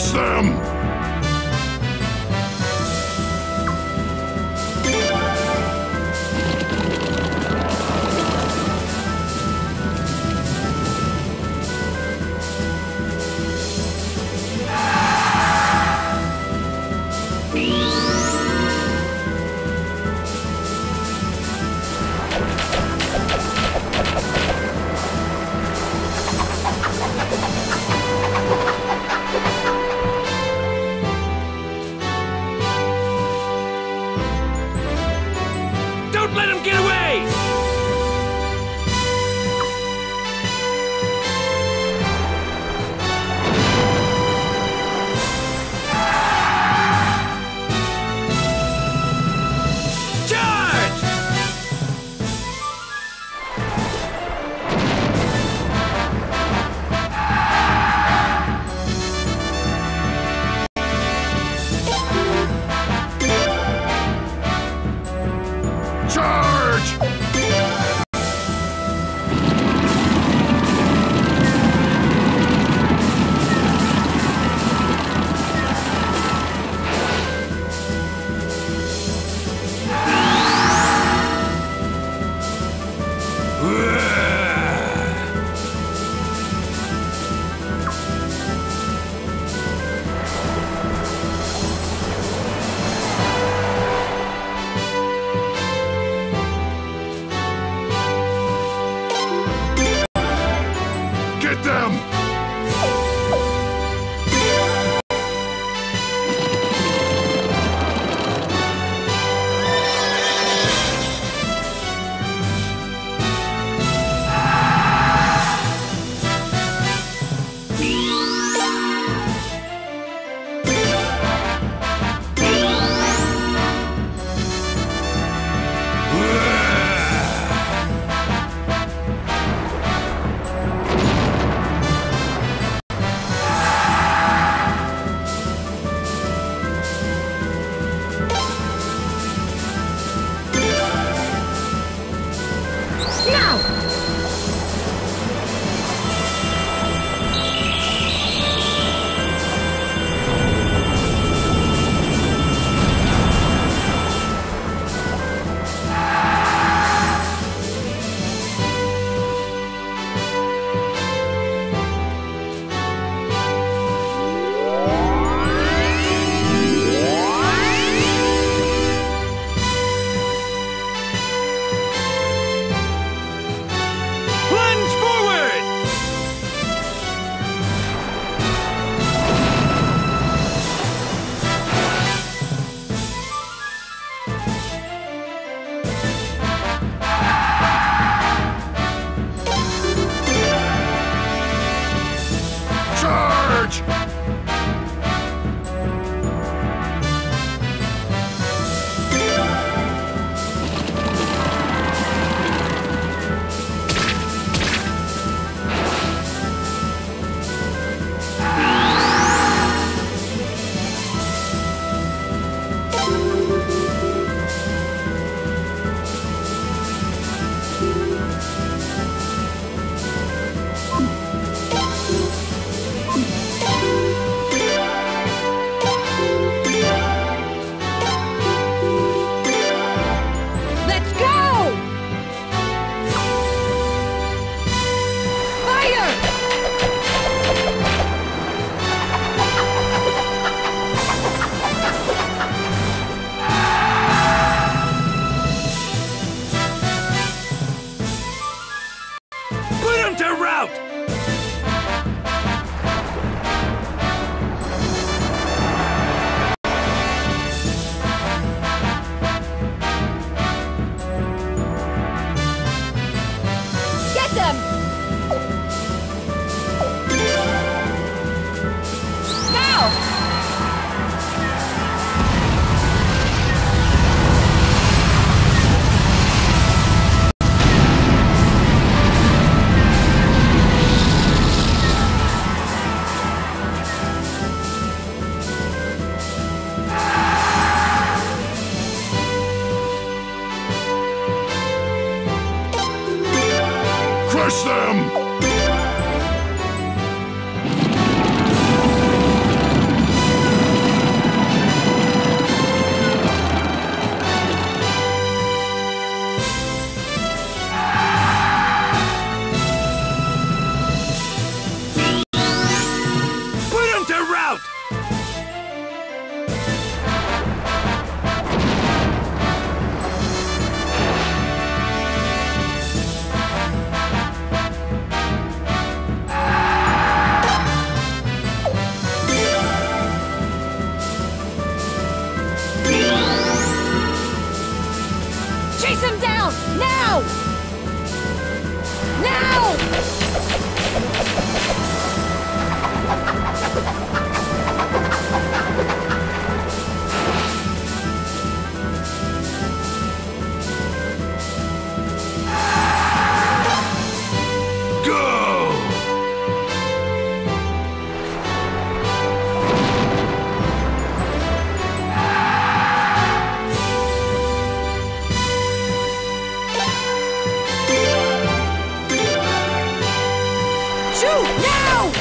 Finish them! Let him get away! Charge! Charge! Crush them! Shoot now!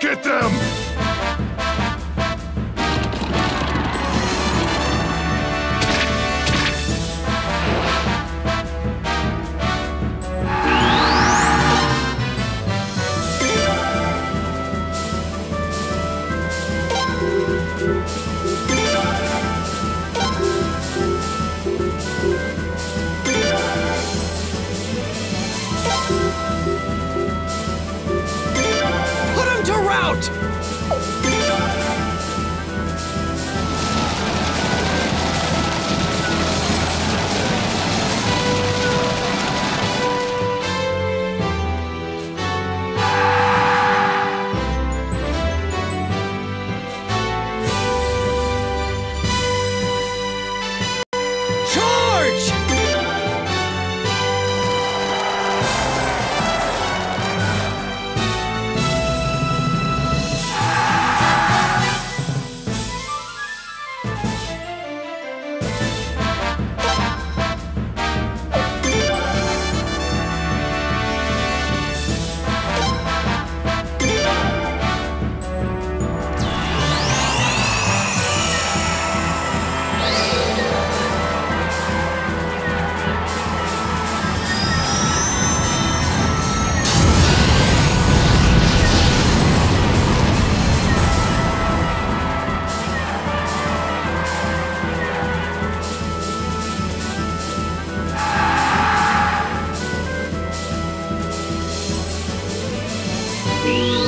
Get them! Get them! Don't let him get away! out! Peace.